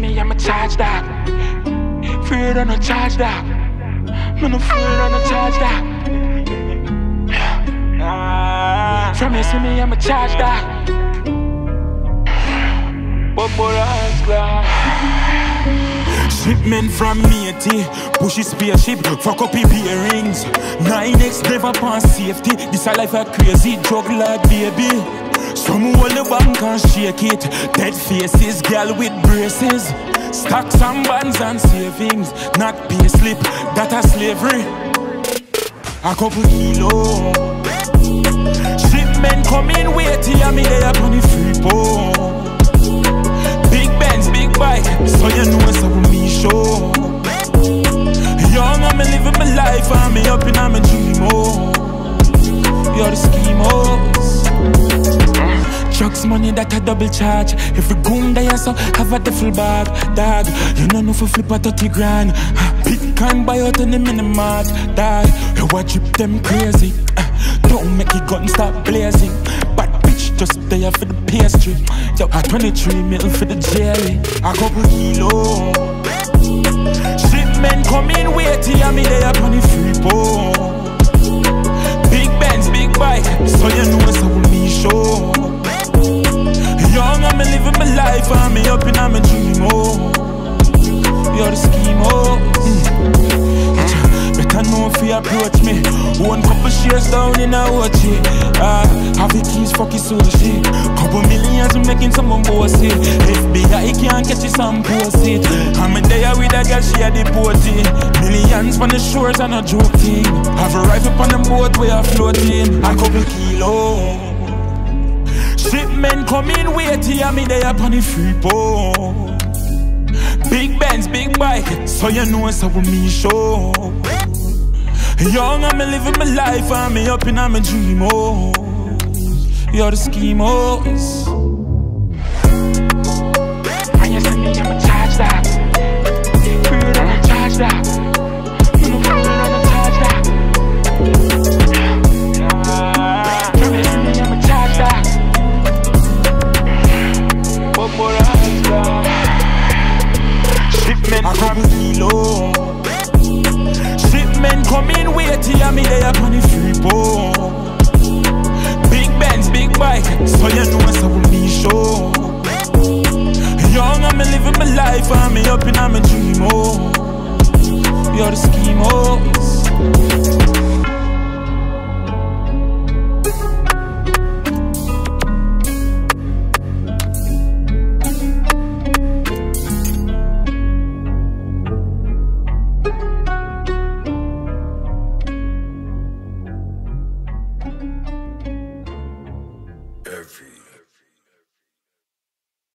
me, I'ma charge that. Fear on a charge that. Man, I'm fear on a charge that. From you see me, I'ma charge that. But more eyes glass. Shipment from Matey, push his spaceship, fuck up his bearings. 9X never pass safety. This a life a crazy drug lord, baby. Some hold the bank and shake it. Dead faces, girl with braces. Stocks and bonds and savings, not pay slip, that a slavery. A couple kilo shipment come in weighty and me lay up on the free boat. Big Benz, big bike, so you know it's up with me show. Young and me living my life and me up in a me dream, oh. You're the schemos. Drugs money that a double charge. Every goon that you saw have a duffel bag. Dog, you know no for flip a 30 grand. Pick and buy out in the minimart. Dog, you watch drip them crazy. Don't make it gun start blazing. Bad bitch just there for the pastry. Yo, a 23 mil for the jelly. A couple kilo shipment come in weighty and me there up on the free boat. Big Benz, big bike, so you know it's a me show. Young and me living my life and me up in a me dream, oh. You're the schemo. Better know if you approach me. One couple shares down in a watch it. Have the keys, fuck it, sushi. Couple millions making someone boss it. FBI can't catch you, some post it. I'm a day with a girl, she a deported. Millions on the shores and a joke thing. Have a rifle on the boat where I'm floating. A couple kilo shipment come in weighty and me there up on the free boat. Big Benz, big bike, so you know it's up with me show. Young and me living my life and me up in a me dream, oh. You're the schemos. When you see me, I'ma charge that. Fear that I charge that. When I feel that I charge that. When you see me, I'ma charge that. Shipment from kilo. Shipment come in weighty and me there up on the free boat. Big Benz, big bike, so you know it's up with me show. Young and me living my life and me up in a me dream, oh. You're the schemos.